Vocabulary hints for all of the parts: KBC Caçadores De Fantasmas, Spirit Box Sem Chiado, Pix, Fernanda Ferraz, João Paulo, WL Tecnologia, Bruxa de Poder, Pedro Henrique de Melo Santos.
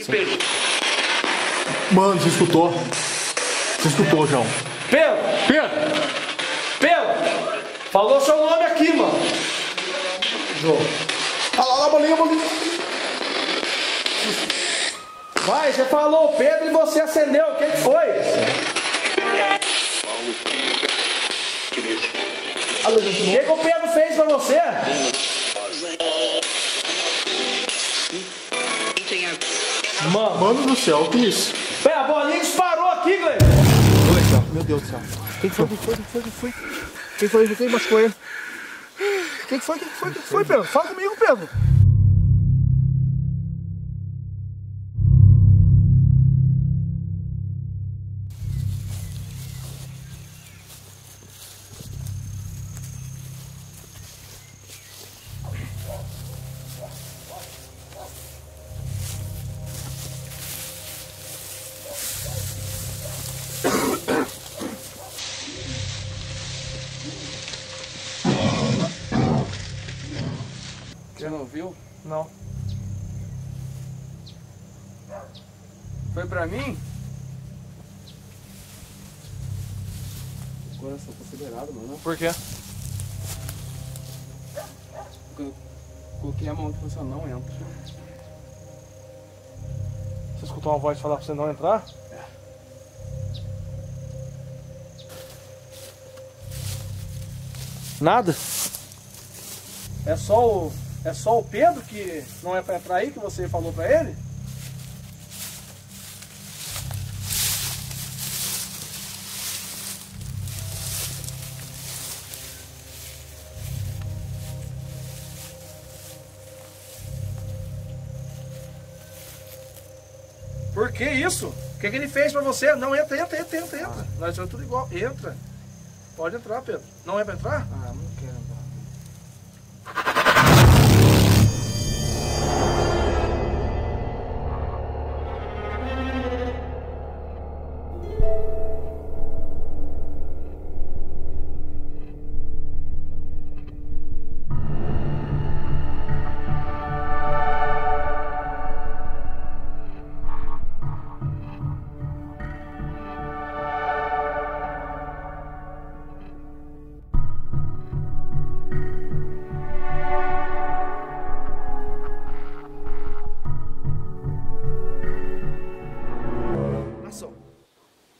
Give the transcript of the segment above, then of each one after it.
e pegou. Mano, você escutou? Você escutou, João? Pedro! Pedro! Pedro! Falou seu nome aqui, mano. João. Olha lá, a bolinha, bolinha. Vai, você falou o Pedro e você acendeu. O que foi? O que o Pedro fez pra você? Mano do céu, o que é isso? Pé, a bolinha disparou aqui, velho. Meu Deus do céu. Quem foi? Quem foi? Quem foi? Quem machucou ele? Quem foi, Pedro? Fala comigo, Pedro. Você não viu? Não. Foi pra mim? O coração tá acelerado, mano. Por quê? Eu coloquei a mão que você não entra. Você escutou uma voz falar pra você não entrar? É. Nada? É só o Pedro que não é pra entrar aí, que você falou pra ele? Por que isso? O que que ele fez pra você? Não, entra. Ah. Nós somos tudo igual. Entra. Pode entrar, Pedro. Não é pra entrar? Ah, não quero entrar.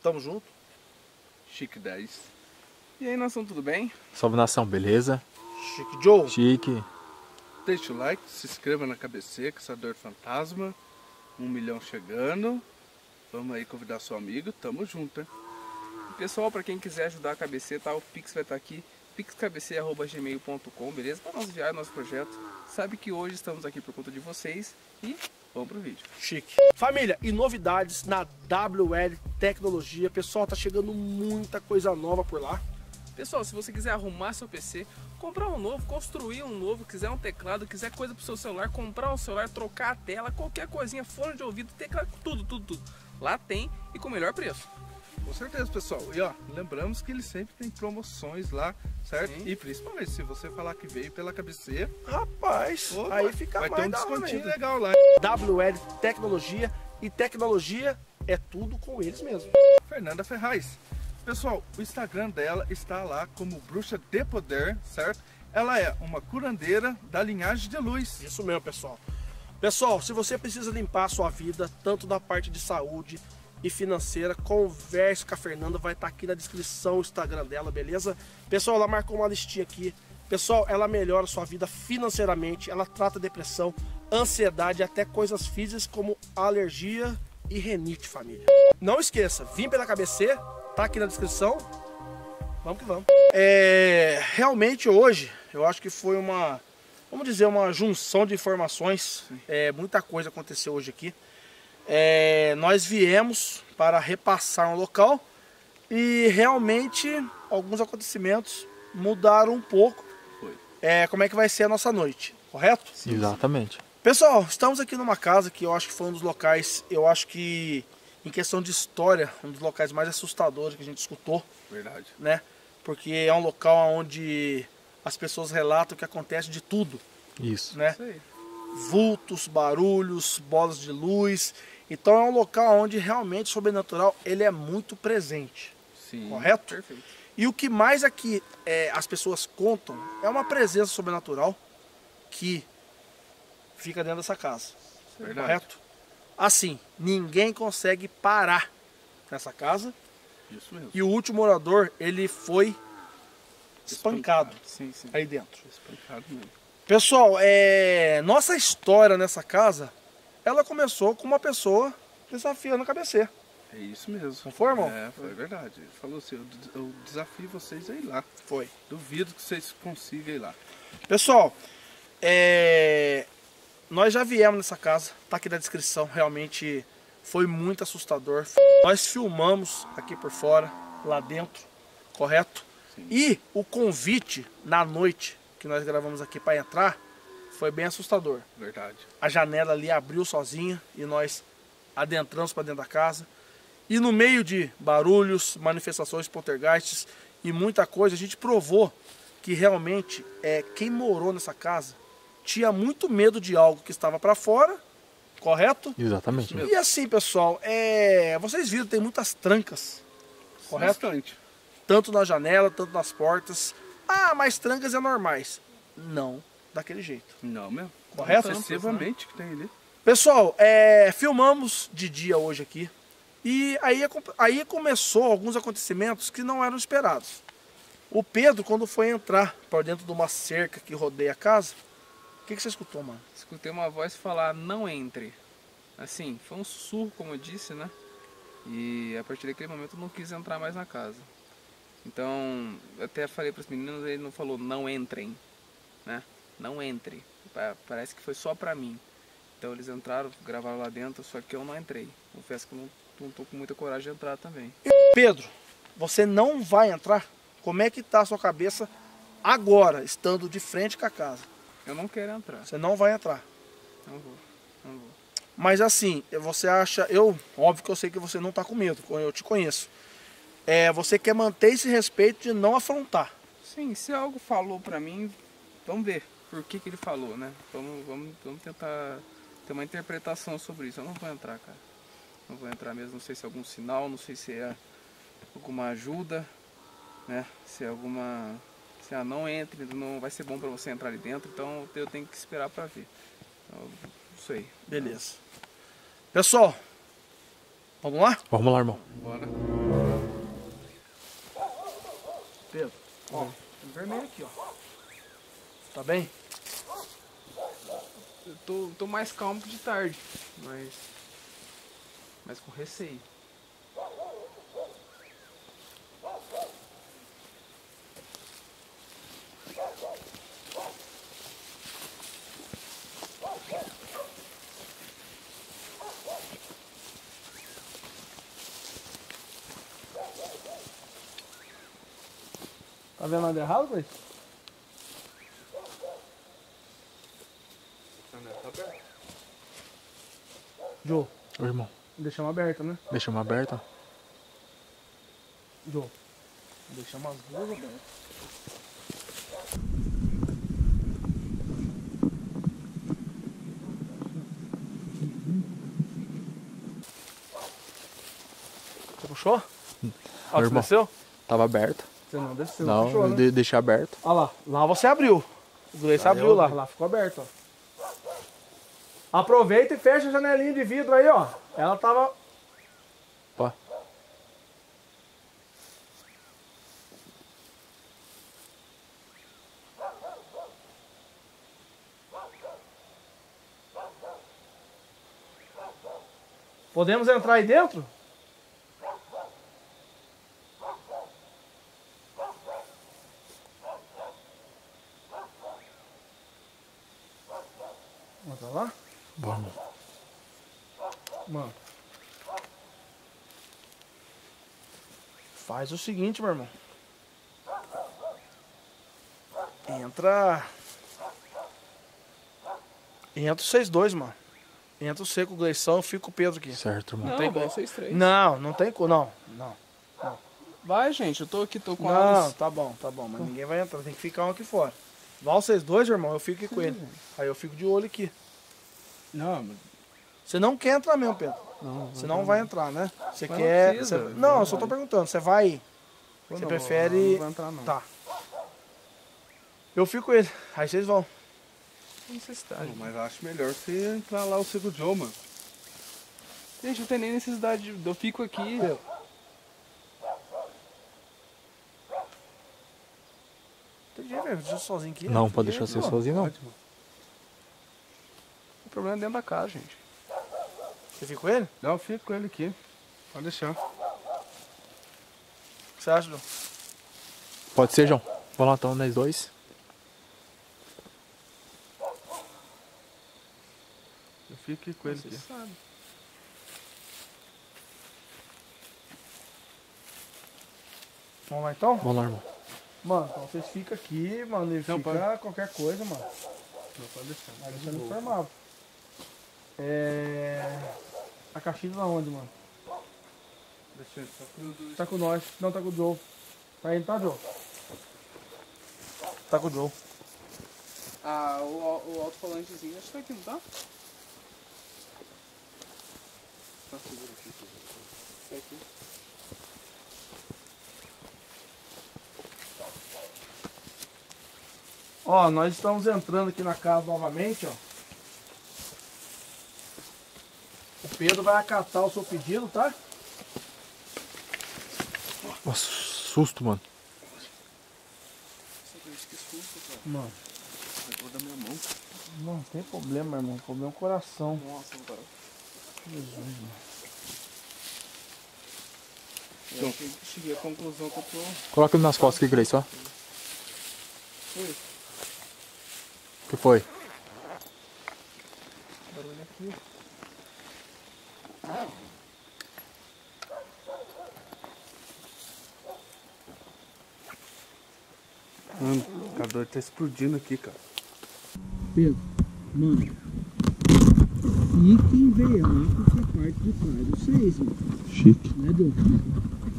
Tamo junto. Chique 10. E aí, nação, tudo bem? Salve, nação, beleza? Chique Joe. Chique. Deixa o like, se inscreva na KBC, Caçador de Fantasma. 1 milhão chegando. Vamos aí convidar seu amigo. Tamo junto, né? Pessoal, pra quem quiser ajudar a KBC, tá? O Pix vai estar aqui. pixkbc@gmail.com, beleza? Pra nós enviar nosso projeto. Sabe que hoje estamos aqui por conta de vocês e... vamos pro vídeo. Chique. Família, e novidades na WL Tecnologia. Pessoal, tá chegando muita coisa nova por lá. Pessoal, se você quiser arrumar seu PC, comprar um novo, construir um novo, quiser um teclado, quiser coisa pro seu celular, comprar um celular, trocar a tela, qualquer coisinha, fone de ouvido, teclado, tudo. Lá tem e com o melhor preço. Com certeza, pessoal. E ó, lembramos que ele sempre tem promoções lá, certo? Sim. E principalmente se você falar que veio pela KBC, rapaz, opa, aí fica vai mais ter um descontinho legal lá. WL Tecnologia, e tecnologia é tudo com eles mesmo. Fernanda Ferraz. Pessoal, o Instagram dela está lá como Bruxa de Poder, certo? Ela é uma curandeira da linhagem de luz. Isso mesmo, pessoal. Pessoal, se você precisa limpar a sua vida, tanto da parte de saúde e financeira, converse com a Fernanda, vai estar aqui na descrição o Instagram dela, beleza? Pessoal, ela marcou uma listinha aqui. Pessoal, ela melhora a sua vida financeiramente, ela trata depressão, ansiedade, até coisas físicas como alergia e renite, família. Não esqueça, vim pela KBC, tá aqui na descrição. Vamos que vamos. Realmente hoje, eu acho que foi uma, vamos dizer, uma junção de informações. Muita coisa aconteceu hoje aqui. Nós viemos para repassar um local e realmente alguns acontecimentos mudaram um pouco. Como é que vai ser a nossa noite, correto? Sim, exatamente. Pessoal, estamos aqui numa casa que eu acho que foi um dos locais, eu acho que em questão de história, um dos locais mais assustadores que a gente escutou. Verdade. Né? Porque é um local onde as pessoas relatam que acontece de tudo. Isso. Né? Isso aí. vultos, barulhos, bolas de luz. Então é um local onde realmente o sobrenatural ele é muito presente. Sim, correto? Perfeito. E o que mais aqui as pessoas contam é uma presença sobrenatural que fica dentro dessa casa. Verdade. Correto? Assim, ninguém consegue parar nessa casa. Isso mesmo. E o último morador, ele foi espancado, sim, sim, aí dentro. Espancado mesmo. Pessoal, nossa história nessa casa, ela começou com uma pessoa desafiando a KBC. É isso mesmo. Não foi, irmão? É, foi verdade. Ele falou assim, eu desafio vocês a ir lá. Foi. Duvido que vocês consigam ir lá. Pessoal, nós já viemos nessa casa, tá aqui na descrição, realmente foi muito assustador. Nós filmamos aqui por fora, lá dentro, correto? Sim. E o convite na noite que nós gravamos aqui para entrar foi bem assustador. Verdade. A janela ali abriu sozinha e nós adentramos para dentro da casa. E no meio de barulhos, manifestações, poltergeists e muita coisa, a gente provou que realmente quem morou nessa casa tinha muito medo de algo que estava para fora, correto? Exatamente. E assim, pessoal, vocês viram, tem muitas trancas, correto? Bastante. Tanto na janela, tanto nas portas. Ah, mas trancas é normais. Não, daquele jeito. Não mesmo. Correto? Excessivamente que tem ali. Pessoal, filmamos de dia hoje aqui. E aí começou alguns acontecimentos que não eram esperados. O Pedro, quando foi entrar para dentro de uma cerca que rodeia a casa, o que você escutou, mano? Escutei uma voz falar, não entre. Assim, foi um sussurro, como eu disse, né? E a partir daquele momento eu não quis entrar mais na casa. Então, eu até falei para os meninos, ele não falou, não entrem, né? Não entre. Parece que foi só para mim. Então eles entraram, gravaram lá dentro, só que eu não entrei. Confesso que eu não tô com muita coragem de entrar também. Pedro, você não vai entrar? Como é que tá a sua cabeça agora, estando de frente com a casa? Eu não quero entrar. Você não vai entrar? Não vou, não vou. Mas assim, você acha... Óbvio que eu sei que você não tá com medo, eu te conheço. Você quer manter esse respeito de não afrontar. Sim, se algo falou pra mim, vamos ver por que que ele falou, né? Vamos tentar ter uma interpretação sobre isso. Eu não vou entrar, cara. Não vou entrar mesmo, não sei se é algum sinal, não sei se é alguma ajuda, né? Se é alguma... Se é não entre, não vai ser bom pra você entrar ali dentro, então eu tenho que esperar pra ver. Então, não sei. Beleza. Pessoal, vamos lá? Vamos lá, irmão. Bora. Pedro, ó, tem vermelho aqui, ó. Tá bem? Eu tô mais calmo que de tarde, mas com receio. Tá vendo nada errado, velho? Tá aberto. Jô. Ô, irmão. Deixamos aberta, né? Deixamos aberta. Jô. Deixamos as duas abertas. Você puxou? Ah, você desceu? Tava aberta. Você não desceu, não puxou, né? Deixei aberto. Olha lá. Lá você abriu. O Gleice abriu lá. Lá ficou aberto, ó. Aproveita e fecha a janelinha de vidro aí, ó. Ela tava... Pô. Podemos entrar aí dentro? Vamos entrar lá? Vamos. Mano. Faz o seguinte, meu irmão. Entra vocês dois, mano. Entra você com o Gleição, eu fico com o Pedro aqui. Certo, mano. Não tem como. Vocês três. Não, não tem como. Não. Vai, gente. Eu tô aqui, tô com a... Não, tá bom. Mas ninguém vai entrar. Tem que ficar um aqui fora. Vá vocês dois, meu irmão. Eu fico aqui com ele. Aí eu fico de olho aqui. Não, mas... Você não quer entrar mesmo, Pedro. Não, você não vai entrar, né? Você mas quer... Não, precisa, você... não eu só tô perguntando. Você vai... Você não, prefere... Não vai entrar, não. Tá. Eu fico com ele. Aí vocês vão. Necessidade. Mas acho melhor você entrar lá o segundo idioma. Gente, não tem nem necessidade. Eu fico aqui. Pedro. Deixa eu sozinho aqui. Não, pode deixar você sozinho, não. O problema é dentro da casa, gente. Você fica com ele? Não, eu fico com ele aqui. Pode deixar. O que você acha, João? Pode ser, João. Vamos lá, então, nós dois. Eu fico com ele aqui. Vamos lá, então? Vamos lá, irmão. Mano, então vocês ficam aqui, mano, ele não, fica pode... qualquer coisa, mano. Não, pode deixar. Mas deixa eu me informar. A caixinha tá onde, mano? Deixa eu ver. Tá com nós. Não, tá com o Joe. Tá indo, tá, Joe? Tá com o Joe. Ah, o alto-falantezinho, acho que tá aqui, não tá? Tá seguro aqui. Tá aqui. Ó, nós estamos entrando aqui na casa novamente, ó. O Pedro vai acatar o seu pedido, tá? Nossa, susto, mano. Mano. Pegou da minha mão. Não tem problema, irmão. O problema é o coração. Nossa, cara. Jesus, mano. Eu cheguei à conclusão que eu tô... Coloca ele nas costas aqui, Grace, ó. Foi. O que foi? Barulho aqui. Mano, o cabelo tá explodindo aqui, cara. Pedro, mano. E quem veio lá com essa parte de trás dos seis, mano. Chique. Né, Deus?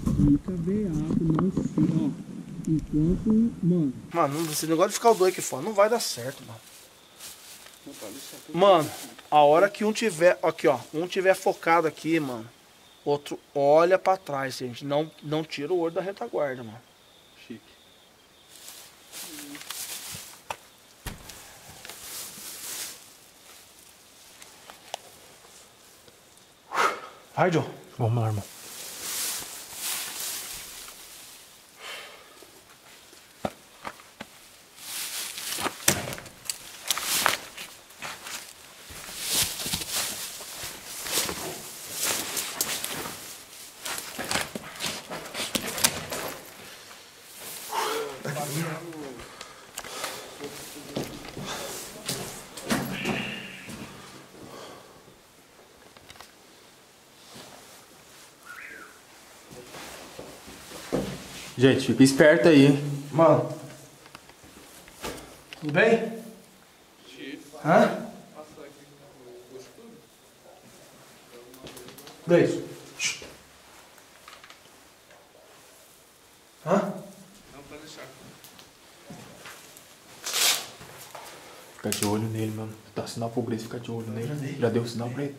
Fica veio não fica, ó. Enquanto, mano... Mano, esse negócio de ficar o dois aqui fora não vai dar certo, mano. Mano, a hora que um tiver... Aqui, ó. Um tiver focado aqui, mano. Outro olha pra trás, gente. Não tira o olho da retaguarda, mano. Chique. Vai, Joe. Vamos lá, irmão. Gente, fica esperto aí. Mano. Tudo bem? Hã? Beijo. Hã? Não pode deixar. Fica de olho nele, mano. Dá sinal pro Grace, fica de olho nele. Já deu sinal pra ele.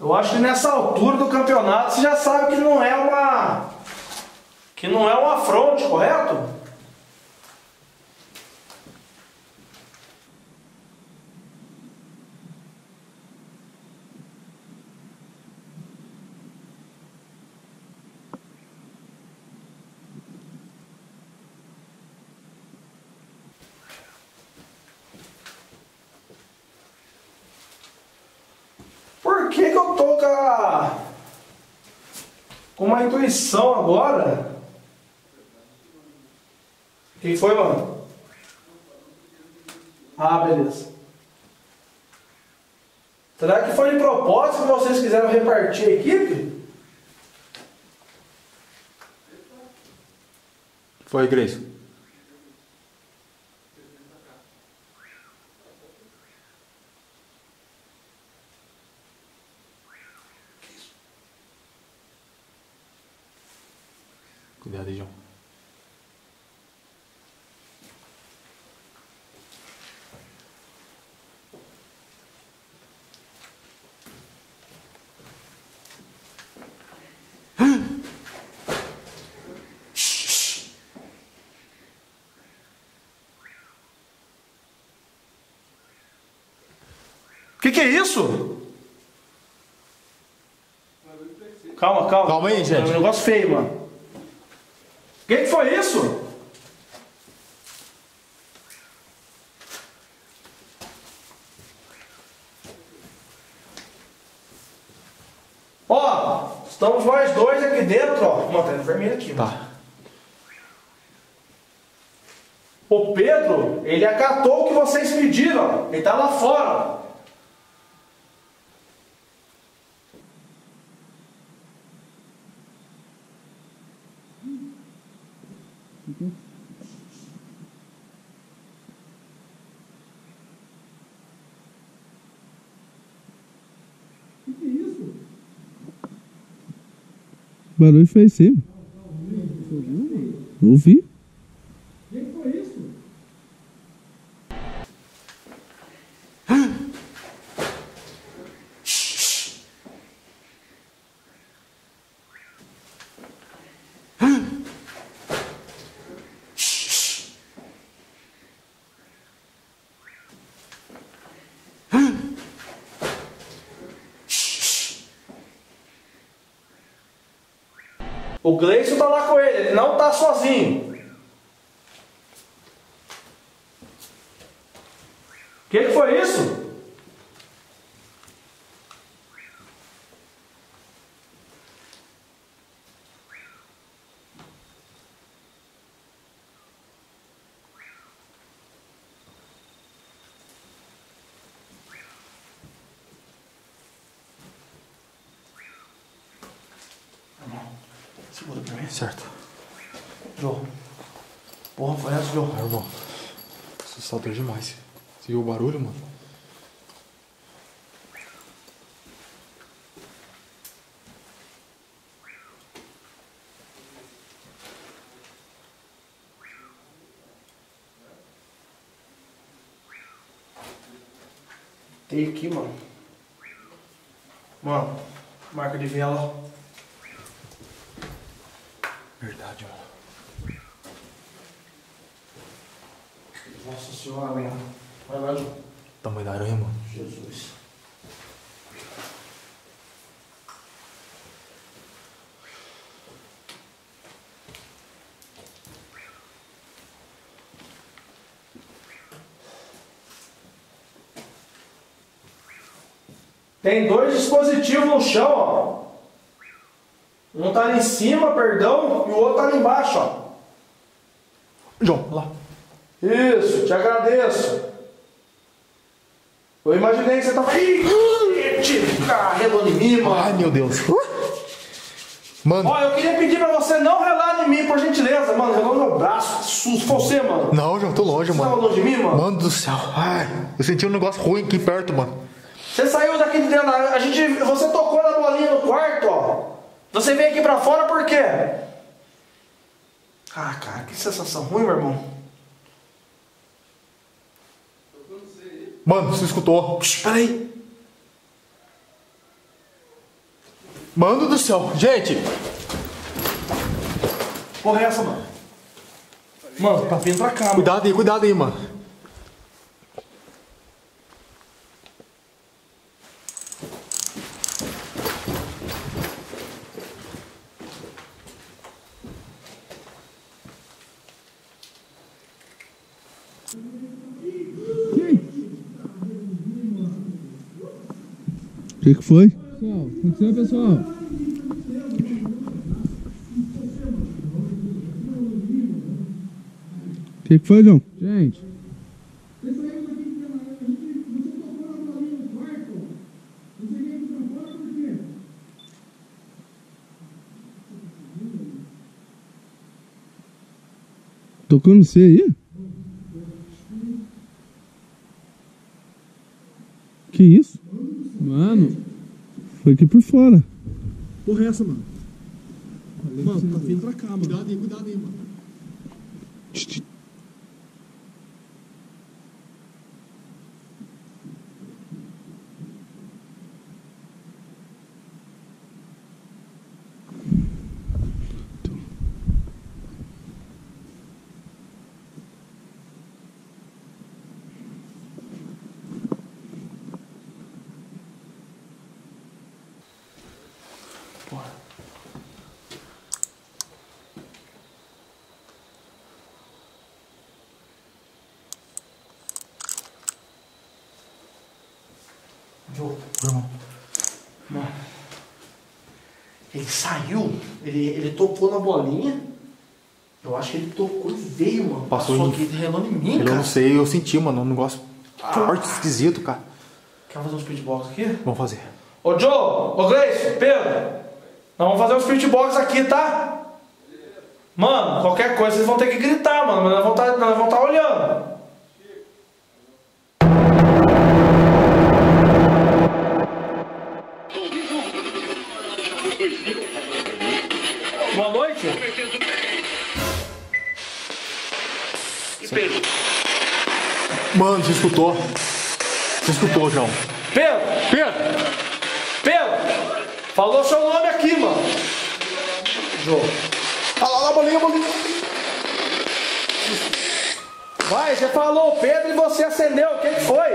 Eu acho que nessa altura do campeonato você já sabe que não é uma... Que não é um afronte, correto? Por que eu tô com uma intuição agora? Quem foi, mano? Ah, beleza. Será que foi de propósito que vocês quiseram repartir a equipe? Foi, Grace. Cuidado, João. Que é isso? Calma, calma. Calma aí, gente. É um negócio feio, mano. Que foi isso? Ó, estamos nós dois aqui dentro, ó. Uma tela vermelha aqui, tá. Mano. O Pedro, ele acatou o que vocês pediram, ó. Ele tá lá fora, ó. Que é isso? Barulho fez sim. Não ouvi. Quem foi isso? O Gleison tá lá com ele, ele não tá sozinho. O que foi isso? Segura pra mim. Certo. João. Porra, foi essa, João. É, irmão. Assustador demais. Você viu o barulho, mano? Tem aqui, mano. Mano, marca de vela. Verdade, mano. Nossa senhora, minha. Vai lá, João. Tamanho da aranha, mano. Jesus. Tem dois dispositivos no chão, ó. Um tá ali em cima, perdão, e o outro tá ali embaixo, ó. João, lá. Isso, te agradeço. Eu imaginei que você tava... Ih, carregando em mim, mano. Ai, meu Deus. Mano. Ó, eu queria pedir pra você não relar em mim, por gentileza. Mano, relou no meu braço. Susto pra você, mano. Não, João, tô longe, mano. Você tá longe de mim, mano? Mano do céu. Ai, eu senti um negócio ruim aqui perto, mano. Você saiu daqui de dentro. Você tocou na bolinha no quarto, ó. Você veio aqui pra fora por quê? Ah, cara, que sensação ruim, meu irmão. Mano, você escutou? Peraí. Mano do céu, gente. Porra, é essa, mano? Mano, tá vindo pra cá. Cuidado aí, mano. O que foi? Pessoal, o que aconteceu, pessoal? O que foi, João? Gente. Tocou no C aí? Que isso? Mano, foi aqui por fora. Porra, é essa, mano? Mano, tá vindo pra cá, mano. Cuidado aí, mano. Mano, ele saiu, ele tocou na bolinha, eu acho que ele tocou e veio, mano. Passou aqui relando em mim, cara. Eu não sei, eu senti, mano, um negócio forte, esquisito, cara. Quer fazer um spirit box aqui? Vamos fazer. Ô, Joe, ô, Gleice, Pedro, nós vamos fazer um spirit box aqui, tá? Mano, qualquer coisa vocês vão ter que gritar, mano, mas nós vamos estar olhando. Mano, você escutou? Você escutou, João? Pedro! Pedro! Pedro! Falou seu nome aqui, mano! João. Olha lá, bolinha! Vai, você falou o Pedro e você acendeu. O que foi?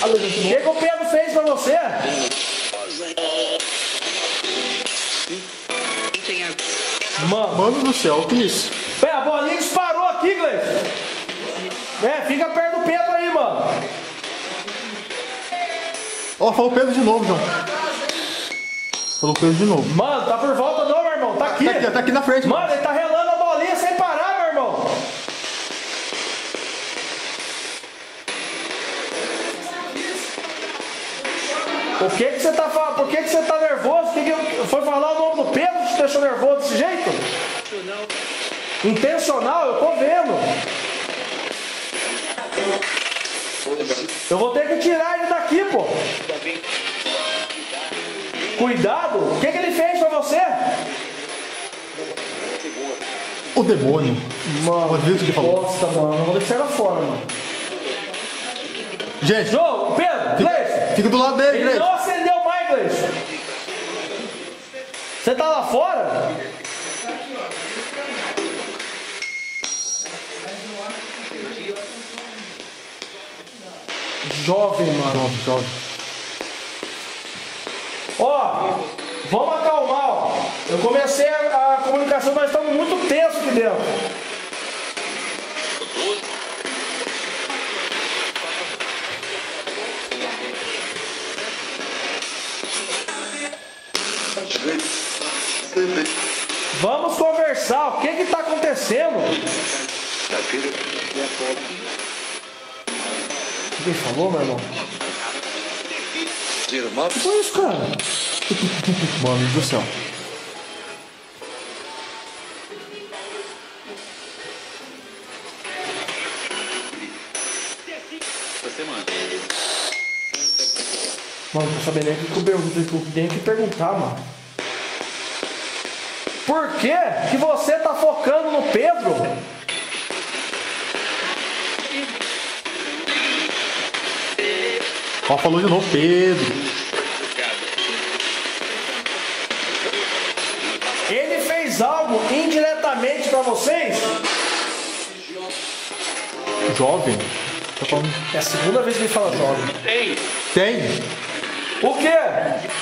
O que o Pedro fez pra você? Mano do céu, o que é isso? Pera, a bolinha disparou aqui, Gleice. É, fica perto do Pedro aí, mano. Ó, falou o Pedro de novo, João. Falou o Pedro de novo. Mano, tá por volta não, meu irmão. Tá aqui. Tá aqui na frente. Mano, ele tá relando a bolinha sem parar, meu irmão. Por que você tá nervoso? Que foi falar o nome do Pedro que te deixou nervoso desse jeito? Intencional, eu tô vendo. Eu vou ter que tirar ele daqui, pô. Cuidado. O que ele fez pra você? O demônio. Mano, nossa, mano. Eu vou deixar ele fora, mano. Gente. João, Pedro, Gleice. Fica do lado dele, Gleice. Ele não acendeu mais, Gleice. Você tá lá fora? Jovem, mano. Jovem. Ó, vamos acalmar, ó. Eu comecei a comunicação, mas estamos muito tensos aqui dentro. Vamos conversar, o que é que tá acontecendo? O que ele falou, meu irmão? O que foi isso, cara? Mano do céu. Mano, não sabia nem o que tem que perguntar, mano. Por que que você tá focando no Pedro? Ó, falou de novo, Pedro. Ele fez algo indiretamente pra vocês? Jovem? Tá falando... É a segunda vez que ele fala jovem. Tem. O quê?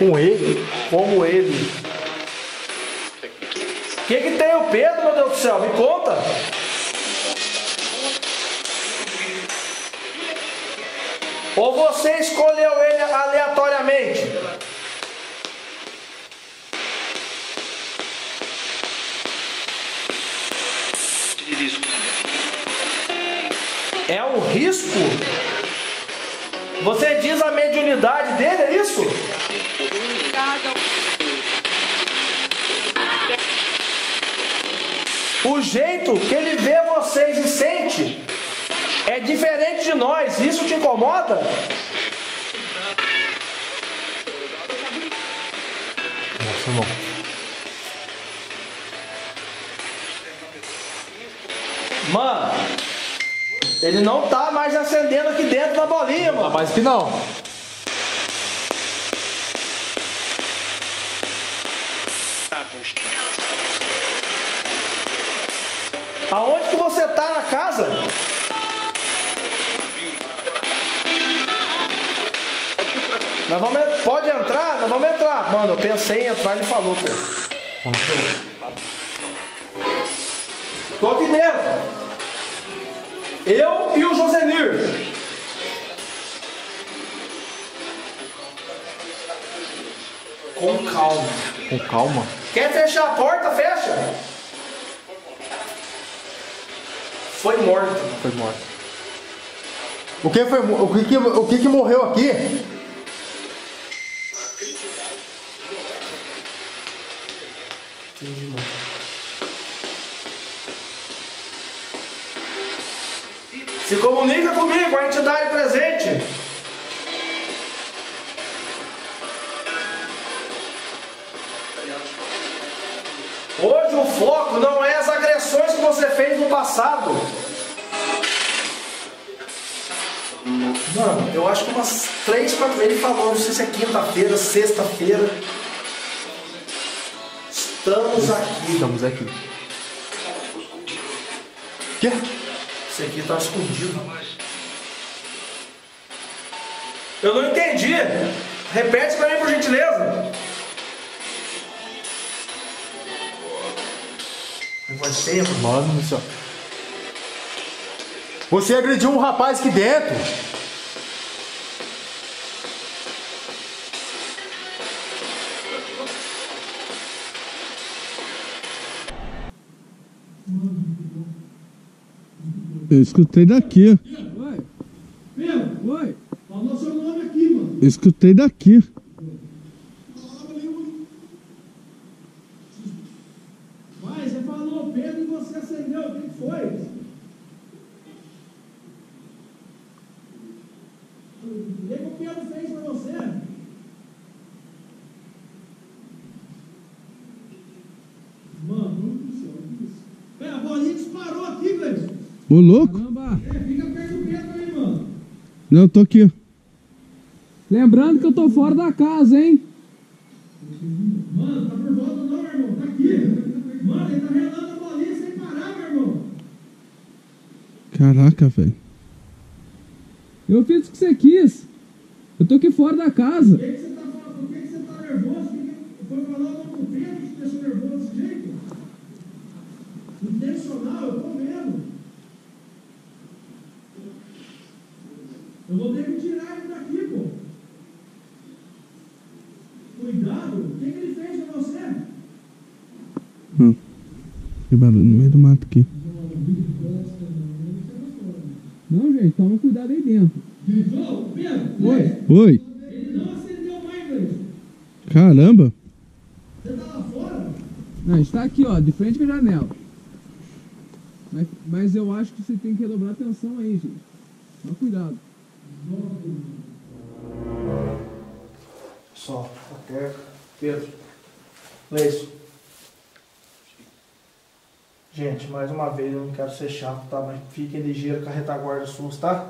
Como ele? O que tem o Pedro, meu Deus do céu? Me conta! Ou você escolheu ele aleatoriamente? É um risco? Você diz a mediunidade dele, é isso? O jeito que ele vê vocês e sente é é diferente de nós, isso te incomoda? Nossa, não. Mano, ele não tá mais acendendo aqui dentro da bolinha, mano. Não tá mais que não. Aonde que você tá na casa? Nós vamos, pode entrar? Nós vamos entrar. Mano, eu pensei em entrar e ele falou, pô. Tô aqui dentro. Eu e o Josenir. Com calma. Com calma? Quer fechar a porta? Fecha. Foi morto. Foi morto. O que foi? O que morreu aqui? Se comunica comigo, a entidade presente. Hoje o foco não é as agressões que você fez no passado. Mano, eu acho que umas 3, 4... Ele falou, não sei se é quinta-feira, sexta-feira. Estamos aqui. Estamos aqui. Quê? Isso aqui tá escondido. Eu não entendi. Repete pra mim, por gentileza. Você, mano, só. Você agrediu um rapaz aqui dentro. Eu escutei daqui. Oi. Pedro, oi. Falou seu nome aqui, mano. Eu escutei daqui. Ô louco? É, fica perto do Pedro aí, mano. Não, eu tô aqui. Lembrando que eu tô fora da casa, hein? Mano, tá por volta não, meu irmão. Tá aqui. Mano, ele tá relando a bolinha sem parar, meu irmão. Caraca, velho. Eu fiz o que você quis. Eu tô aqui fora da casa. Por que você tá falando? Por que você tá nervoso? Foi falar o nome do Pedro que te deixou nervoso desse jeito? Intencional, eu tô vendo. Eu vou ter que tirar ele daqui, pô. Cuidado. O que ele fez pra você? Que barulho no meio do mato aqui. Não, gente, toma cuidado aí dentro. Gritou? Pedro? Oi. Oi. Ele não acendeu mais, velho. Caramba. Você tá lá fora? Não, a gente tá aqui, ó, de frente com a janela. Mas eu acho que você tem que redobrar a atenção aí, gente. Toma cuidado. Só, até Pedro. Não é isso. Gente, mais uma vez eu não quero ser chato, tá? Mas fiquem ligeiros com a retaguarda SUS, tá?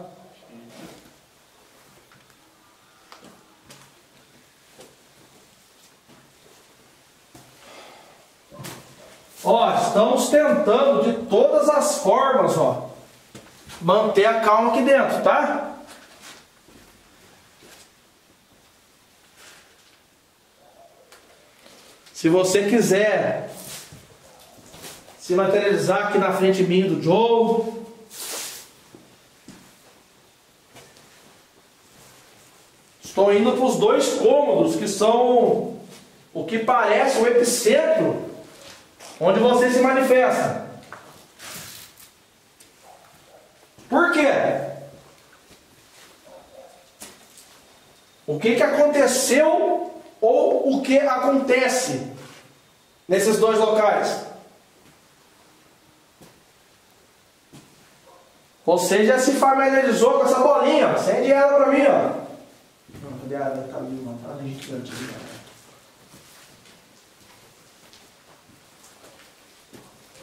Ó, estamos tentando de todas as formas, ó, manter a calma aqui dentro, tá? Se você quiser se materializar aqui na frente de mim do Joe, estou indo para os 2 cômodos que são o que parece o epicentro onde você se manifesta. Por quê? O que aconteceu? Ou o que acontece nesses 2 locais? Você já se familiarizou com essa bolinha, acende ela pra mim, ó. Não, cadê ela? Tá ali, mano. Tá ali, gigante.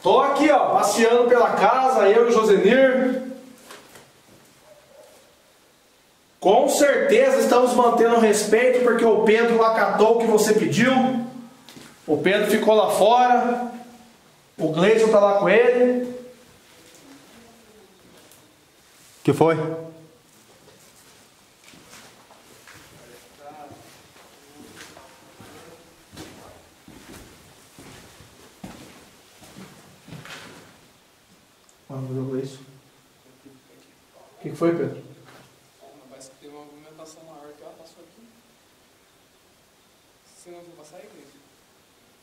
Tô aqui, ó, passeando pela casa, eu e o Josenir. Com certeza estamos mantendo o respeito, porque o Pedro acatou o que você pediu. O Pedro ficou lá fora. O Gleison tá lá com ele. Que foi? Quando jogou isso? O que foi, Pedro? Parece que teve uma movimentação na hora que ela passou aqui. Se não for passar, é igreja.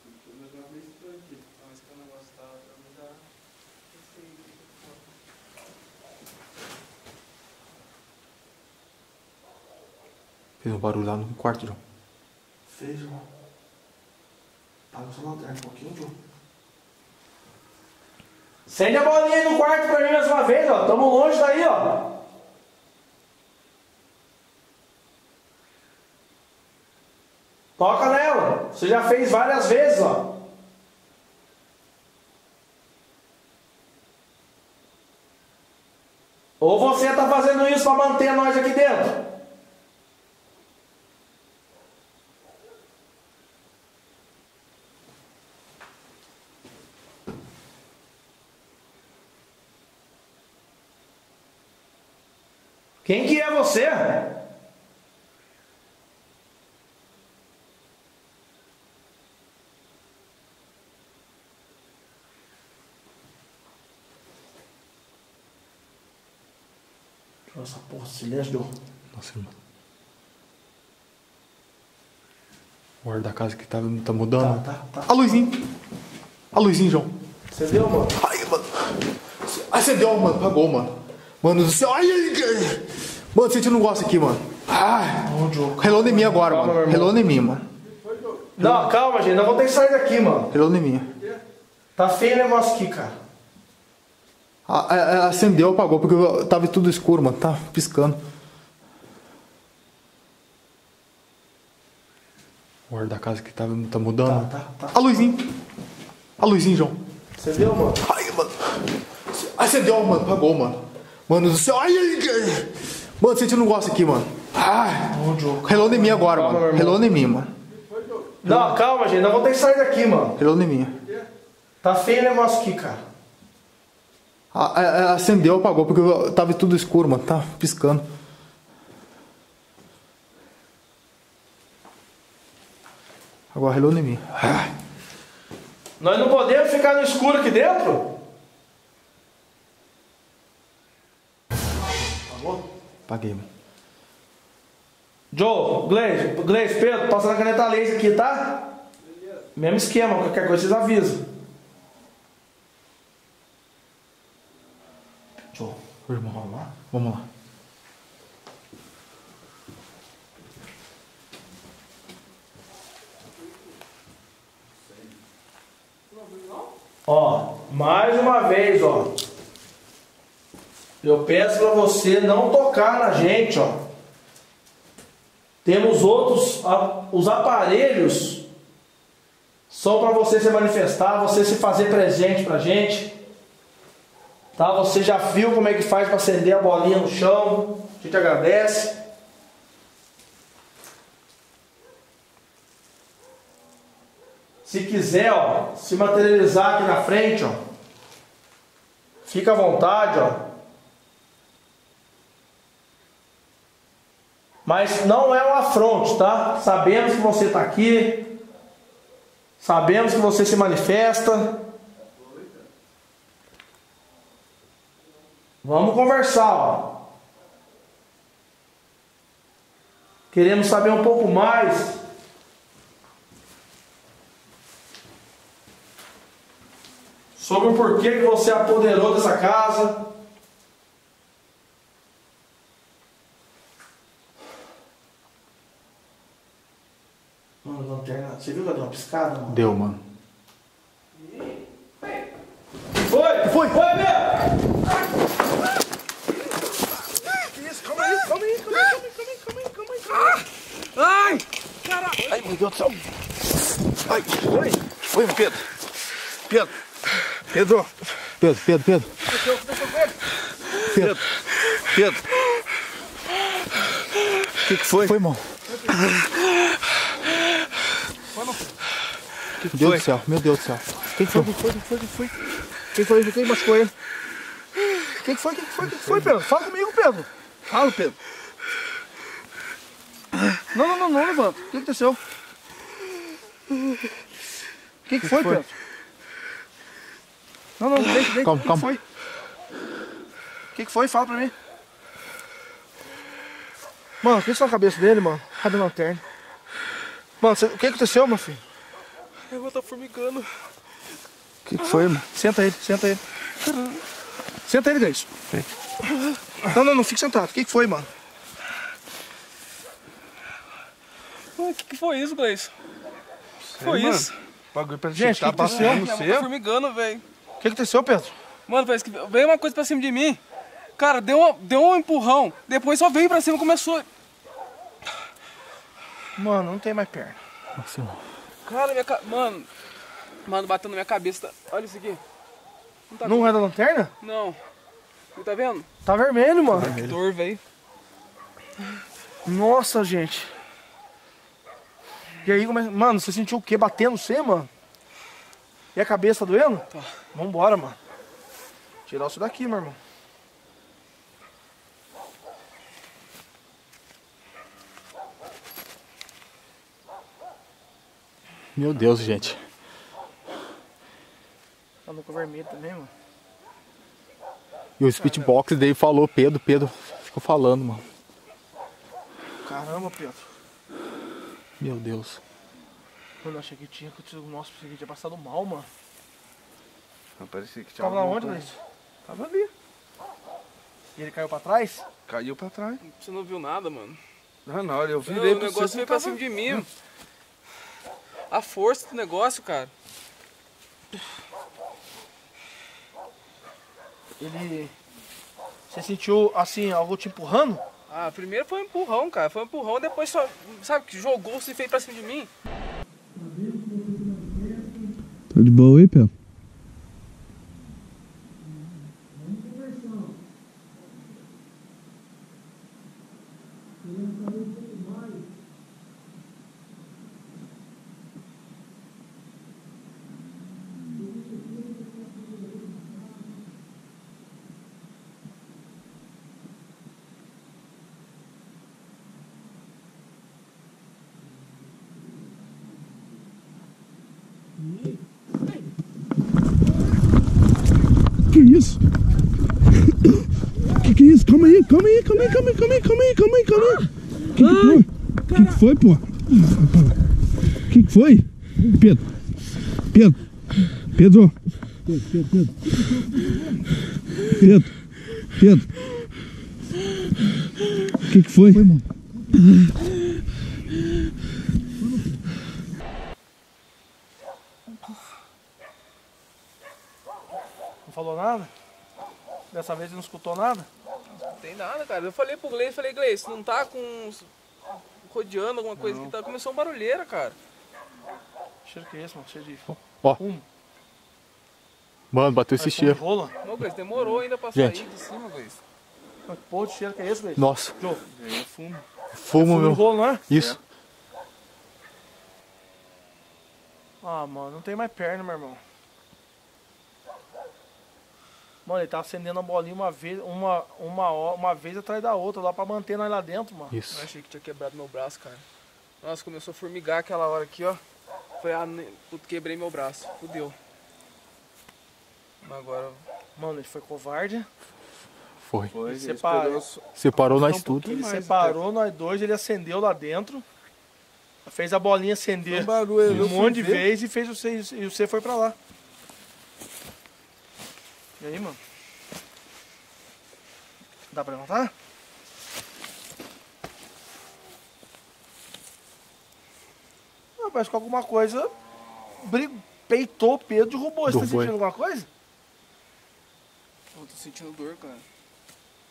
Porque eu já vi isso aqui. Mas que o negócio tá pra mudar. Fez um barulho lá no quarto, João. Fez, João. Paga o seu lanterna um pouquinho, João. Acende a bolinha aí no quarto pra mim mais uma vez, ó. Tamo longe daí, ó. Toca nela. Você já fez várias vezes, ó. Ou você tá fazendo isso pra manter nós aqui dentro? Quem que é você? Nossa, porra, silêncio deu. Nossa, irmão. O ar da casa que tá mudando. Tá. A luzinha. A luzinha, João. Você deu, mano? Ai, mano. Ai, você deu, mano. Pagou, mano. Mano do céu, ai, ai, mano, sente um negócio aqui, mano. Ah, relou em mim agora, mano. Relou em mim, mano. Não, calma, gente, nós vamos ter que sair daqui, mano. Relou em mim. Tá feio o negócio aqui, cara. Acendeu, apagou, porque tava tudo escuro, mano. Tá piscando. O ar da casa que tá mudando. A luzinha. A luzinha, João. Você deu, mano? Ai, mano. Acendeu, mano. Apagou, mano. Mano do céu, ai, ai, ai. Mano, sente um negócio aqui, mano. Ah, relou em mim agora, calma, mano. Relou em mim, mano. Não, calma, gente. Nós vamos ter que sair daqui, mano. Relou em mim. Tá feio o negócio aqui, cara. Acendeu, apagou, porque tava tudo escuro, mano. Tá piscando. Agora relou em mim. Ah. Nós não podemos ficar no escuro aqui dentro? Paguei, mano. Joe, Gleison, Pedro, passando a caneta laser aqui, tá? Beleza. Mesmo esquema, qualquer coisa vocês avisam. Joe, irmão, vamos lá? Vamos lá. Ó, mais uma vez, ó. Eu peço para você não tocar na gente, ó. Temos outros, os aparelhos são para você se manifestar, você se fazer presente pra gente. Tá? Você já viu como é que faz para acender a bolinha no chão? A gente agradece. Se quiser, ó, se materializar aqui na frente, ó. Fica à vontade, ó. Mas não é um afronte, tá? Sabemos que você está aqui. Sabemos que você se manifesta. Vamos conversar, ó. Queremos saber um pouco mais. Sobre o porquê que você apoderou dessa casa. Você viu que ela deu uma piscada, mano? Deu, mano. Foi! Foi! Foi, meu! Ai, meu Deus do céu. Ai, ai. Foi, Pedro. Pedro. Pedro. O que foi? Foi, irmão. Meu Deus do céu, meu Deus do céu. Quem foi? Quem machucou ele? Quem foi, Pedro? Fala comigo, Pedro. Fala, Pedro. Não, levanta. O que aconteceu? O que foi, Pedro? Não, vem. Calma. O que foi? Fala pra mim. Mano, o que isso na cabeça dele, mano? Cadê a lanterna? Mano, o que aconteceu, meu filho? Eu vou estar formigando. O que foi, mano? Senta ele. Senta ele, Deus. Não, fica sentado. O que foi, mano? O que foi isso, Gleice? O que foi isso? Bagulho pra gente, tá passando no seu. Tá formigando, velho. O que aconteceu, Pedro? Mano, parece que veio uma coisa pra cima de mim. Cara, deu um empurrão. Depois só veio pra cima e começou. Mano, não tem mais perna. Nossa, mano. Cara, minha cabeça. Mano, batendo na minha cabeça. Olha isso aqui. Não é da lanterna? Não. Não tá vendo? Tá vermelho, mano. Tá vermelho, velho. Nossa, gente. E aí, mano, você sentiu o quê? Batendo você, mano? E a cabeça doendo? Tá. Vambora, mano. Tirar isso daqui, meu irmão. Meu Deus, gente. Tá louco vermelho também, mano. E o speedbox daí falou, Pedro. Ficou falando, mano. Caramba, Pedro. Meu Deus. Mano, eu achei que tinha acontecido. Nossa, pensei que tinha passado mal, mano. Não, parecia que tinha. Tava lá onde, Luiz? Tava ali. E ele caiu pra trás? Caiu pra trás. Você não viu nada, mano? Não, na hora eu virei. O negócio veio pra cima de mim. A força do negócio, cara. Ele... Você sentiu, assim, algo te empurrando? Ah, primeiro foi um empurrão, cara. Foi um empurrão, depois só, sabe, que jogou, se fez pra cima de mim. Tá de boa aí, Pé? Que isso? Calma aí. Que foi, pô? Que foi? Pedro. Que foi? Foi, mano. Não falou nada? Dessa vez ele não escutou nada? Não tem nada, cara. Eu falei pro Gleice, Gleice, não tá com... rodeando alguma coisa que tá... Começou uma barulheira, cara. Cheiro que é esse, mano? Cheiro de... Ó. Mano, bateu esse cheiro. Rola. Não, Gleice, demorou ainda pra sair de cima, Gleice. Que porra de cheiro que é esse, Gleice? Nossa. Jô, é fumo. Fumo, meu. Rolo, não é? Isso. É. Ah, mano, não tem mais perna, meu irmão. Mano, ele tá acendendo a bolinha uma vez atrás da outra, lá pra manter nós lá dentro, mano. Isso. Eu achei que tinha quebrado meu braço, cara. Nossa, começou a formigar aquela hora aqui, ó. Foi a... Puto, quebrei meu braço. Fudeu. Mas agora... Mano, ele foi covarde. Foi. Separou nós tudo. Ele separou nós dois, ele acendeu lá dentro. Fez a bolinha acender um monte de vez e fez você foi pra lá. E aí, mano? Dá pra levantar? Ah, parece que alguma coisa peitou o Pedro e derrubou. Você tá sentindo alguma coisa? Eu tô sentindo dor, cara.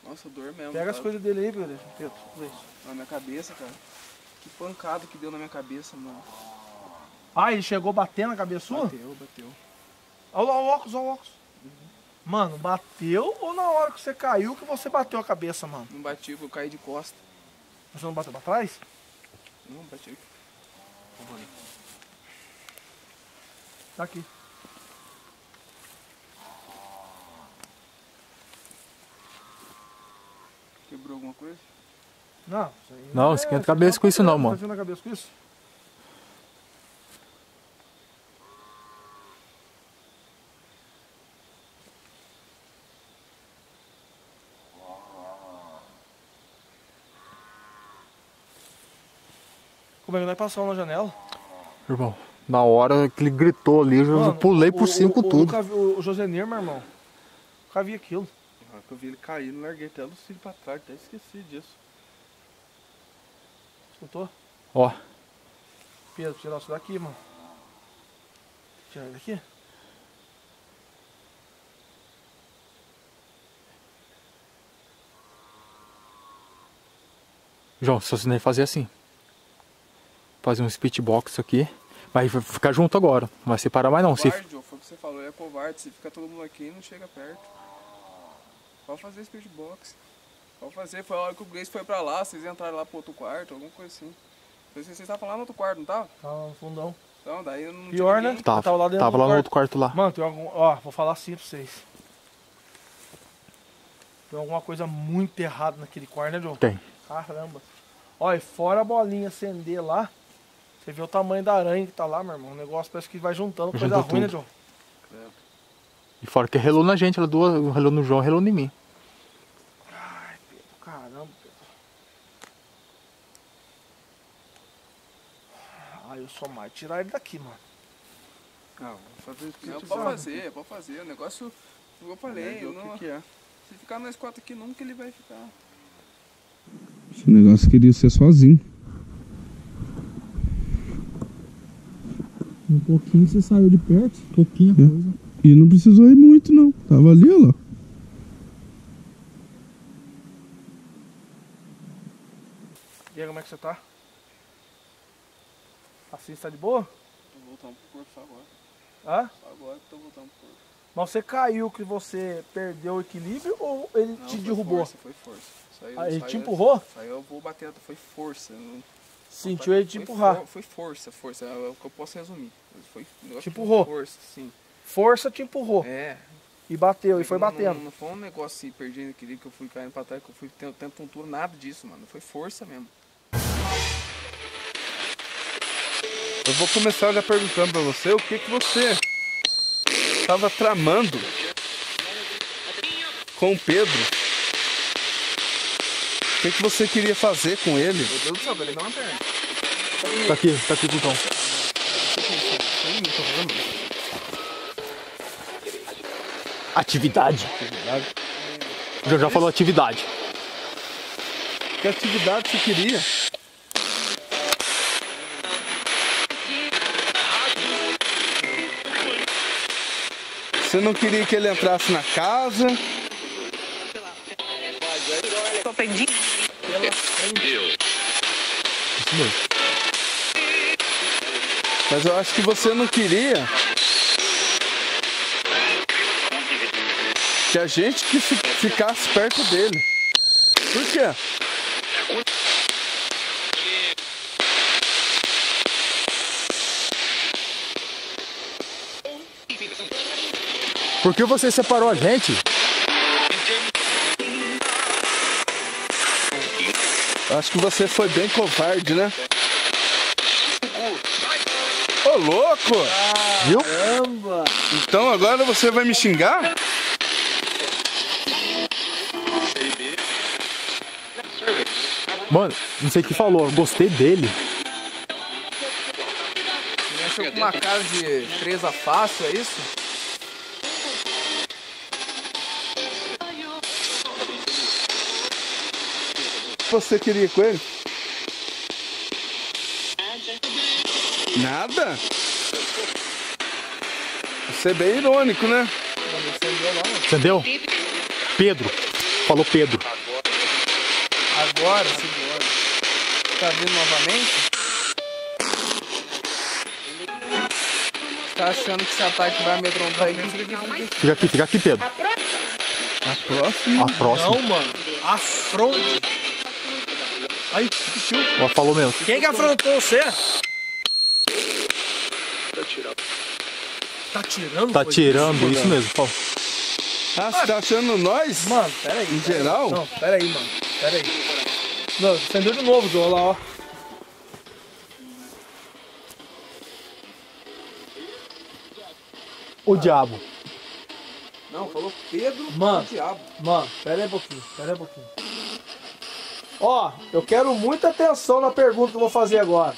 Nossa, dor mesmo. Pega as coisas dele aí, Pedro. Na minha cabeça, cara. Que pancada que deu na minha cabeça, mano. Ah, ele chegou batendo na cabeça sua? Bateu, bateu. Olha lá o óculos, olha o óculos. Uhum. Mano, bateu ou na hora que você caiu que você bateu a cabeça, mano? Não bati, eu caí de costa. Você não bateu pra trás? Não, bati. Tá aqui. Quebrou alguma coisa? Não, isso aí não, esquenta a cabeça com isso não, mano. Tá vindo a cabeça com isso? Como é que nós passamos na janela? Irmão, na hora que ele gritou ali, mano, eu pulei por cima com tudo. O Josenir, meu irmão, nunca vi aquilo. Na hora que eu vi ele cair, não larguei até o Lucílio pra trás, até esqueci disso. Escutou? Ó. Pedro, tirar isso daqui, mano. Tirar ele daqui. João, só se nem fazer assim. Fazer um speedbox aqui. Vai ficar junto agora. Não vai separar mais não. Covarde, se... foi o que você falou, ele é covarde. Se ficar todo mundo aqui, não chega perto. Pode fazer speedbox. Pode fazer, foi a hora que o Grace foi pra lá, vocês entraram lá pro outro quarto, alguma coisa assim. Vocês estavam lá no outro quarto, não tava? Tava no fundão. Então, daí não tinha. Pior, né? Tava lá dentro. Tava lá no outro quarto lá. Mano, tem algum. Ó, vou falar assim pra vocês. Tem alguma coisa muito errada naquele quarto, né, João? Tem. Caramba. Ó, e fora a bolinha acender lá. Você vê o tamanho da aranha que tá lá, meu irmão. O negócio parece que vai juntando coisa ruim, né, João? É. E fora que relou na gente, ela duas, relou no João, relou em mim. Ai, Pedro, caramba, Pedro. Ai, eu sou mais tirar ele daqui, mano. Não, pode fazer. O negócio, como eu falei, se ficar nós quatro aqui, nunca ele vai ficar. Esse negócio queria ser sozinho. Um pouquinho você saiu de perto, um pouquinho a coisa. E não precisou ir muito não, tava ali, ó. E aí, como é que você tá? Assim você tá de boa? Tô voltando pro corpo só agora. Hã? Só agora que tô voltando pro corpo. Mas você caiu que você perdeu o equilíbrio ou ele não, te derrubou? Foi força, foi força. Aí ele te empurrou? Saiu, eu vou bater, foi força. Não... Sentiu ele te empurrar? Foi força, é o que eu posso resumir. Te empurrou? Força, sim. Força te empurrou. É. E bateu, e foi batendo. Não foi um negócio assim, perdendo equilíbrio, que eu fui caindo pra trás, que eu fui tendo tempo todo, nada disso, mano. Foi força mesmo. Eu vou começar já perguntando pra você o que que você tava tramando com o Pedro. O que que você queria fazer com ele? Meu Deus do céu, vai levar uma perna. Tá aqui o botão. Atividade. O João já falou atividade. Que atividade você queria? Você não queria que ele entrasse na casa? Tô perdido. Mas eu acho que você não queria que a gente que ficasse perto dele. Por quê? Por que você separou a gente? Acho que você foi bem covarde, né? Ô, louco! Viu? Caramba! Então agora você vai me xingar? Mano, não sei o que falou, eu gostei dele. Você achou com uma cara de presa fácil, é isso? O que você queria com ele? Nada? Você é bem irônico, né? Entendeu? Pedro. Falou Pedro. Agora, senhora. fazer novamente. Tá achando que esse ataque vai amedrontar aí? Fica aqui, Pedro. A próxima? A próxima. Não, mano. Afronte. Ai, que chute. Ela falou mesmo. Quem que afrontou você? Tá tirando? Tá tirando, isso mesmo, Paulo. Ah, você tá achando nós? Mano, peraí. Em geral? Não, peraí, mano. Peraí. Não, acendeu de novo, João, lá, ó. O diabo. Não, falou Pedro, mano, o diabo. Mano, pera aí um pouquinho, pera aí um pouquinho. Ó, eu quero muita atenção na pergunta que eu vou fazer agora.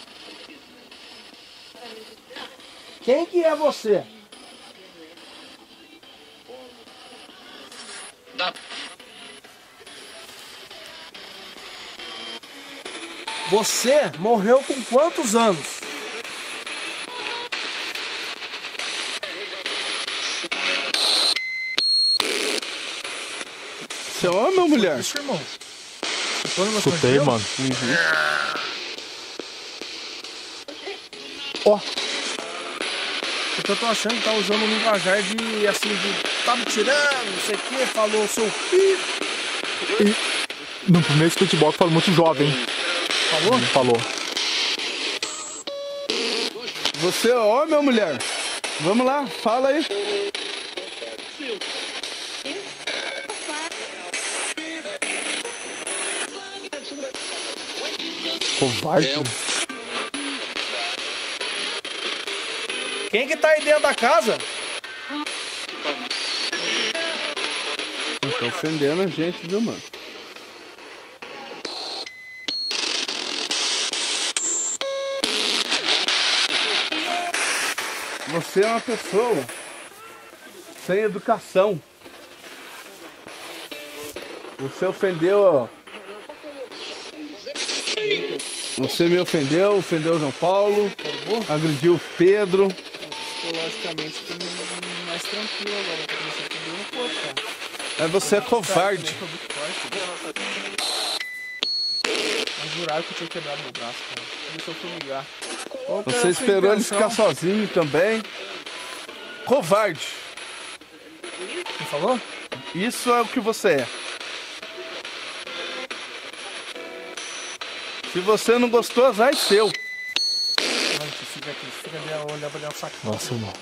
Quem que é você? Você morreu com quantos anos? Você é homem ou mulher? Isso, irmão. Escutei, mano. Ó. Uhum. Oh. Eu tô achando que tá usando um linguajar de, assim, de... Tá me tirando, não sei o que, falou, seu filho. E no primeiro skateboard falou muito jovem. Falou? Ele falou. Você é homem ou mulher? Vamos lá, fala aí. Covarde. Quem que tá aí dentro da casa? Tá ofendendo a gente, viu, mano? Você é uma pessoa sem educação. Você ofendeu... Você me ofendeu, ofendeu o João Paulo, agrediu o Pedro. Psicologicamente eu tô mais tranquilo agora, porque você ofendeu um pouco, cara. Aí você é covarde. Mas jurava que eu tinha quebrado meu braço, cara. Começou a formigar. Você esperou ele ficar sozinho também. Covarde. Você falou? Isso é o que você é. Se você não gostou, azar é seu. Fica aqui, fica ali, olha pra olhar o saco. Nossa, irmão.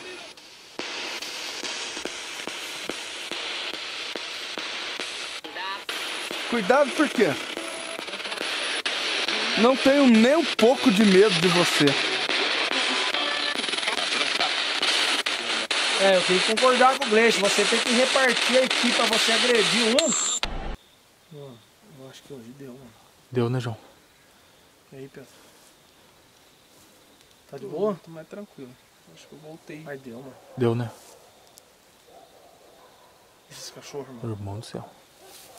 Cuidado por quê? Não tenho nem um pouco de medo de você. É, eu tenho que concordar com o Gleice. Você tem que repartir aqui pra você agredir um. Mano, eu acho que hoje deu, mano. Deu, né, João? E aí, Pedro? Tá de boa? Tô mais tranquilo. Acho que eu voltei. Mas deu, mano. Deu, né? Esses cachorros, mano. Irmão do céu.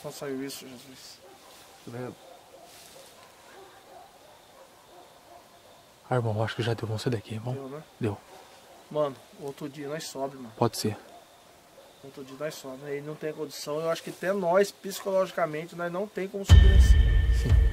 Só saiu isso, Jesus. Credo. Ah, irmão, acho que já deu. Vamos sair daqui, irmão. Deu, né? Deu. Mano, outro dia nós sobe, mano. Pode ser. Outro dia nós sobe. Aí não tem condição. Eu acho que até nós, psicologicamente, nós não tem como subir assim. Sim.